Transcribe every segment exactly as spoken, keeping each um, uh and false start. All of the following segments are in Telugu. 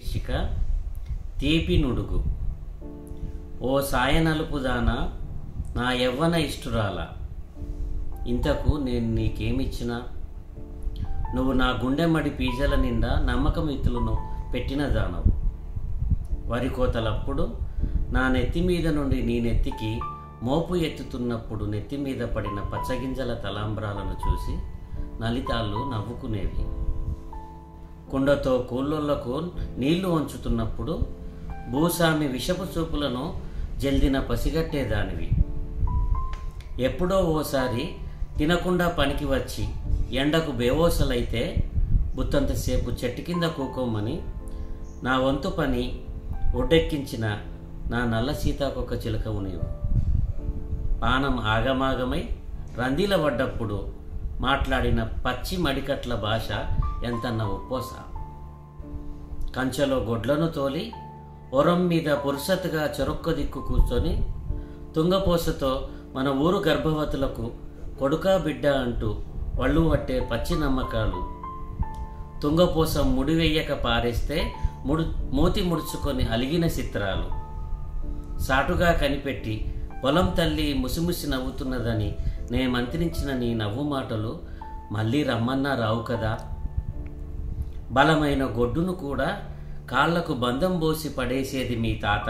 శీర్షిక తీపి నుడుగు. ఓ సాయనలుపుదానా నా యవ్వన ఇష్టురాల, ఇంతకు నేను నీకేమిచ్చినా? నువ్వు నా గుండెమడి పీజల నిండా నమ్మకం ఇతులను పెట్టిన దానవు. వరికోతలప్పుడు నా నెత్తి మీద నుండి నీ నెత్తికి మోపు ఎత్తుతున్నప్పుడు నెత్తి మీద పడిన పచ్చగింజల తలాంబ్రాలను చూసి నలితాళ్ళు నవ్వుకునేవి. కుండతో కూళ్ళకు నీళ్లు వంచుతున్నప్పుడు భూసామి విషపు చూపులను జల్దిన పసిగట్టేదానివి. ఎప్పుడో ఓసారి తినకుండా పనికి వచ్చి ఎండకు బేవోసలైతే బుత్తంతసేపు చెట్టు కింద కూకోమని నా వంతు పని ఒడ్డెక్కించిన నా నల్ల సీతాకొక చిలకవు నీవు. పానం ఆగమాగమై రందీల పడ్డప్పుడు మాట్లాడిన పచ్చి మడికట్ల భాష ఎంతన్న ఒప్పోస. కంచెలో గొడ్లను తోలి ఒరం మీద పురుసత్తుగా చెరొక్క దిక్కు కూర్చొని తుంగపోసతో మన ఊరు గర్భవతులకు కొడుకా బిడ్డ అంటూ వళ్ళు పట్టే పచ్చి నమ్మకాలు. తుంగపోస ముడివేయక పారేస్తే ముడు మూతి ముడుచుకొని అలిగిన చిత్రాలు. సాటుగా కనిపెట్టి పొలం తల్లి ముసిముసి నవ్వుతున్నదని నే మంత్రించిన నీ నవ్వు మాటలు మళ్ళీ రమ్మన్నా రావు కదా. బలమైన గొడ్డును కూడా కాళ్లకు బంధం పోసి పడేసేది మీ తాత.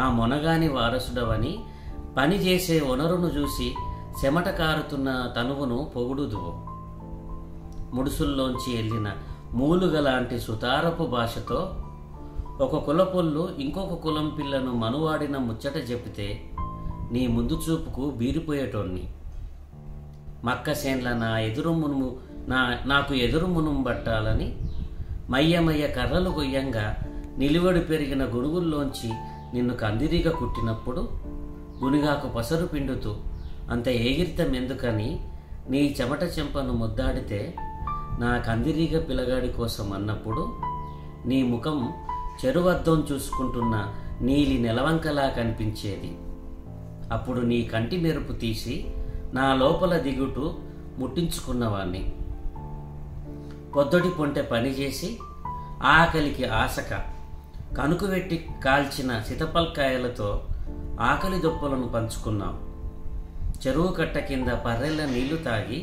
ఆ మొనగాని వారసుడవని పనిచేసే వనరును చూసి చెమట కారుతున్న తనువును పొగుడుదువు. ముడుసుల్లోంచి వెళ్ళిన మూలుగ లాంటి సుతారపు భాషతో ఒక కులపొల్లు ఇంకొక కులం పిల్లను మనువాడిన ముచ్చట చెబితే నీ ముందు చూపుకు బీరిపోయేటోన్ని. మక్క సేన్ల నా ఎదురు మునుము నా నాకు ఎదురు మునుము పట్టాలని మయ్యమయ్య కర్రలు గొయ్యంగా నిలువడి పెరిగిన గొడుగుల్లోంచి నిన్ను కందిరీగా కుట్టినప్పుడు గునిగాకు పసరు పిండుతూ అంత ఏగిరితం ఎందుకని నీ చెమట చెంపను ముద్దాడితే నా కందిరీగ పిలగాడి కోసం అన్నప్పుడు నీ ముఖం చెరువద్దం చూసుకుంటున్న నీలి నెలవంకలా కనిపించేది. అప్పుడు నీ కంటి మెరుపు తీసి నా లోపల దిగుటు ముట్టించుకున్నవాణ్ణి. పొద్దొటి పొంటె పనిచేసి ఆకలికి ఆశక కనుకువెట్టి కాల్చిన సితపల్కాయలతో ఆకలి దొప్పలను పంచుకున్నాం. చెరువు కట్ట కింద పర్రెల నీళ్లు తాగి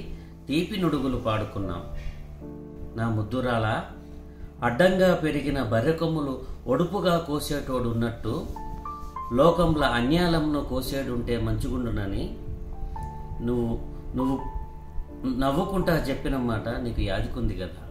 తీపి నుడుగులు పాడుకున్నాం. నా ముద్దురాలా, అడ్డంగా పెరిగిన బర్రెకొమ్ములు ఒడుపుగా కోసేటోడున్నట్టు లోకంలో అన్యాలంను కోసేడుంటే మంచిగుండునని నువ్వు నువ్వు నవ్వుకుంటా చెప్పిన మాట నీకు యాదికుంది కదా.